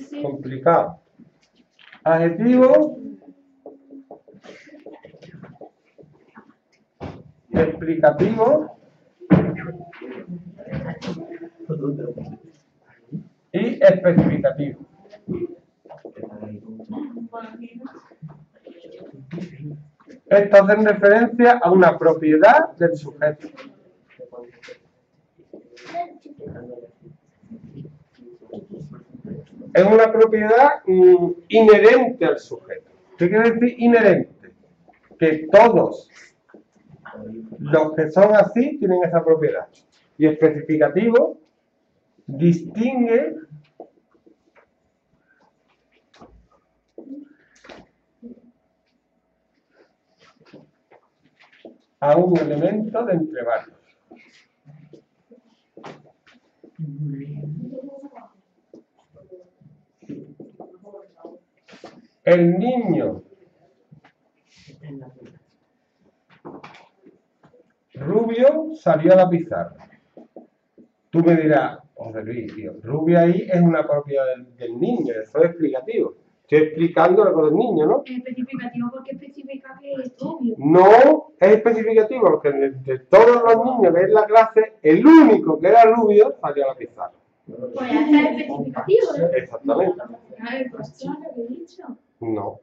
sí. Complicado. Adjetivo explicativo y especificativo. Estos hacen referencia a una propiedad del sujeto. Es una propiedad inherente al sujeto. ¿Qué quiere decir inherente? Que todos los que son así tienen esa propiedad. Y especificativo distingue a un elemento de entre varios. El niño rubio salió a la pizarra. Tú me dirás, José Luis, tío, rubio ahí es una propiedad del niño, eso es explicativo. Estoy explicando algo del niño, ¿no? Es especificativo porque especifica que es rubio. No, es especificativo porque de todos los niños que es la clase, el único que era rubio salió a la pizarra. Pues ya está especificativo, ¿no? Exactamente. No.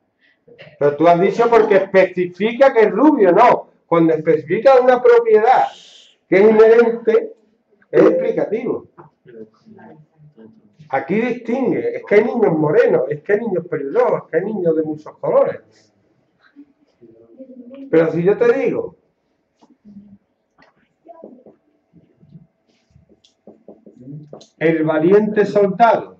Pero tú has dicho porque especifica que es rubio, no. Cuando especifica una propiedad que es inherente, es explicativo. Aquí distingue, es que hay niños morenos, es que hay niños peludos, es que hay niños de muchos colores. Pero si yo te digo el valiente soldado,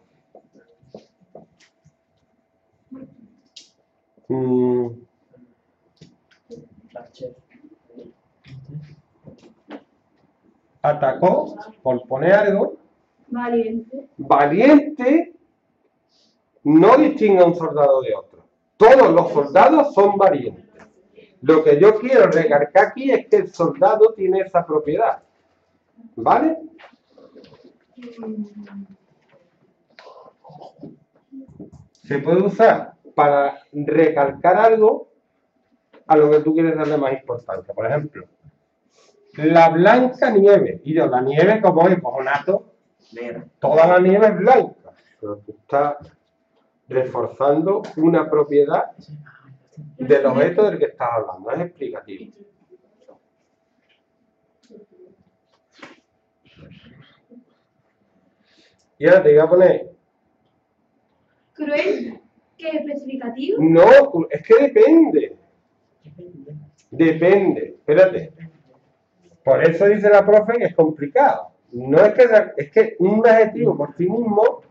atacó, por poner algo, valiente. Valiente no distingue a un soldado de otro. Todos los soldados son valientes. Lo que yo quiero recalcar aquí es que el soldado tiene esa propiedad. ¿Vale? Se puede usar para recalcar algo a lo que tú quieres darle más importancia. Por ejemplo, la blanca nieve. Y yo, la nieve como es cojonato. Toda la nieve es blanca, pero tú estás reforzando una propiedad del objeto del que estás hablando, es explicativo. Y ahora te voy a poner... ¿Cruel? ¿Qué es especificativo? No, es que depende. Depende, espérate. Por eso dice la profe que es complicado. No es que, es que un adjetivo por sí mismo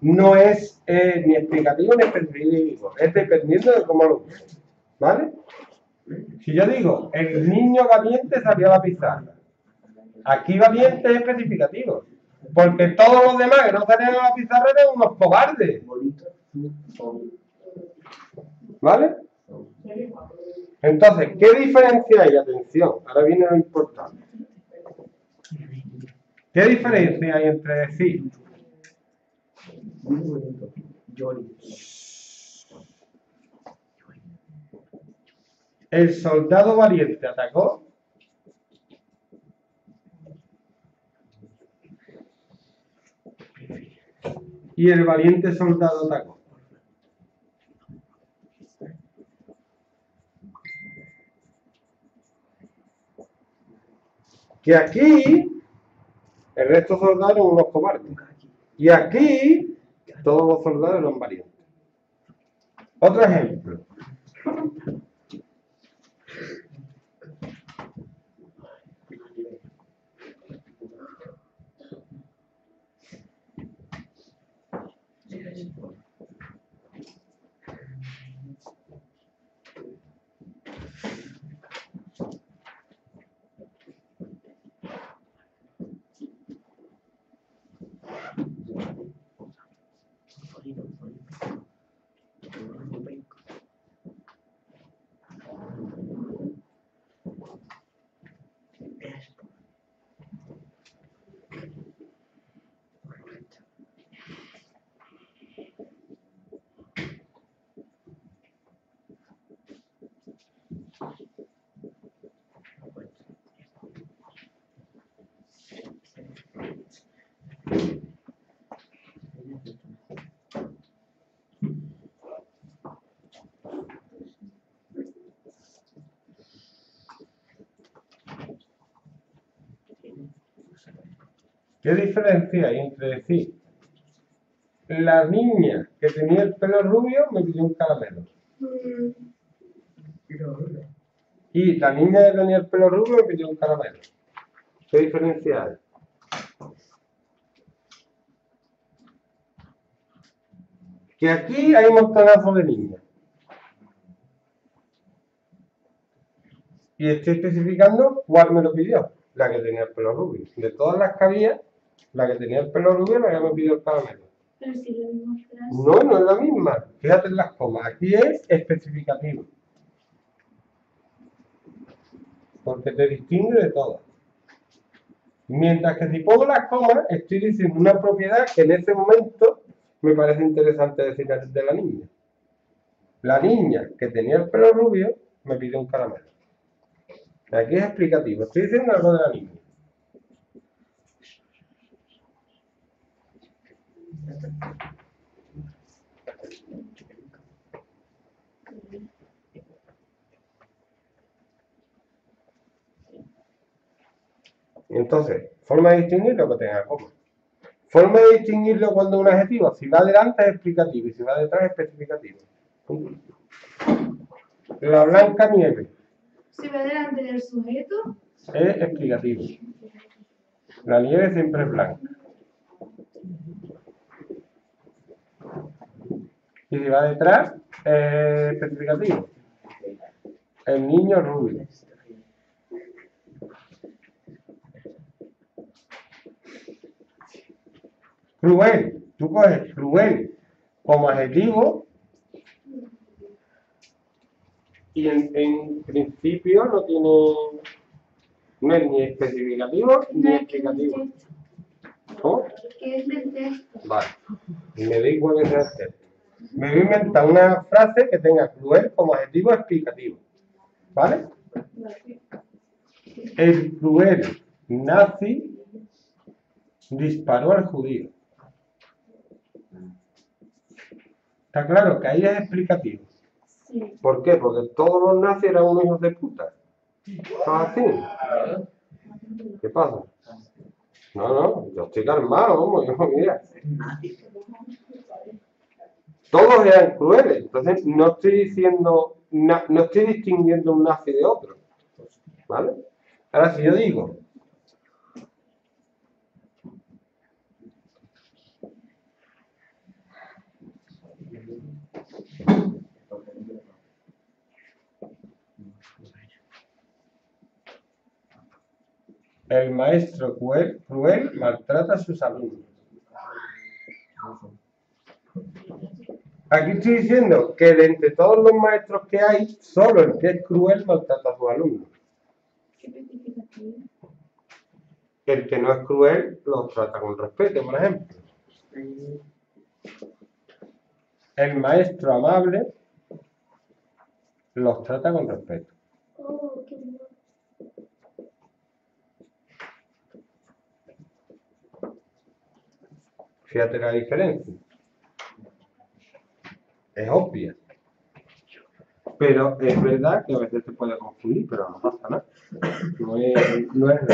no es ni explicativo ni especificativo. Es dependiendo de cómo lo uses. ¿Vale? Si yo digo, el niño valiente salió a la pizarra. Aquí valiente es especificativo. Porque todos los demás que no salían a la pizarra eran unos cobardes. ¿Vale? Entonces, ¿qué diferencia hay? Atención, ahora viene lo importante. ¿Qué diferencia hay entre decir el soldado valiente atacó y el valiente soldado atacó? Que aquí el resto de soldados eran unos cobardes. Y aquí todos los soldados eran valientes. Otro ejemplo. ¿Qué diferencia hay entre decir la niña que tenía el pelo rubio me pidió un caramelo? Y la niña que tenía el pelo rubio me pidió un caramelo. ¿Qué diferencia hay? Que aquí hay montonazos de niñas. Y estoy especificando cuál me lo pidió. La que tenía el pelo rubio. De todas las que había, la que tenía el pelo rubio la que me pidió el caramelo. Pero si la misma frase. No, no es la misma. Fíjate en las comas. Aquí es especificativo. Porque te distingue de todas. Mientras que si pongo las comas, estoy diciendo una propiedad que en este momento me parece interesante decir de la niña. La niña que tenía el pelo rubio me pidió un caramelo. Aquí es explicativo. Estoy diciendo algo de la niña. Entonces, forma de distinguirlo que tenga coma. Forma de distinguirlo cuando un adjetivo, si va adelante es explicativo y si va detrás es especificativo. La blanca nieve. Si va delante del sujeto es explicativo. La nieve siempre es blanca. Y si va detrás, especificativo. El niño rubio. Cruel. Tú coges cruel como adjetivo y en principio no tiene, no es ni especificativo ni explicativo. ¿No? ¿Qué es del texto? Vale. Me da igual que sea el texto. Me voy a inventar una frase que tenga cruel como adjetivo explicativo. ¿Vale? El cruel nazi disparó al judío. Está claro que ahí es explicativo. Sí. ¿Por qué? Porque todos los nazis eran unos hijos de puta. ¿Son así? ¿Qué pasa? No, no, yo estoy calmado, vamos, yo mira. Todos eran crueles, entonces no estoy diciendo, no estoy distinguiendo un nazi de otro, ¿vale? Ahora si yo digo, el maestro cruel maltrata a sus alumnos. Aquí estoy diciendo que de entre todos los maestros que hay, solo el que es cruel maltrata a sus alumnos. El que no es cruel los trata con respeto, por ejemplo. El maestro amable los trata con respeto. Fíjate la diferencia. Es obvia. Pero es verdad que a veces se puede confundir, pero no pasa nada. No es...